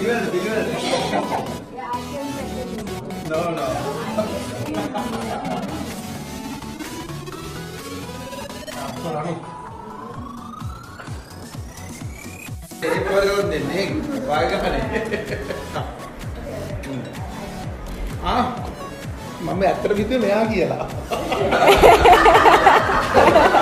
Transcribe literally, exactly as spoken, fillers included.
Visual, visual. Yeah, I can make it. No, no. Mummy, after we do, I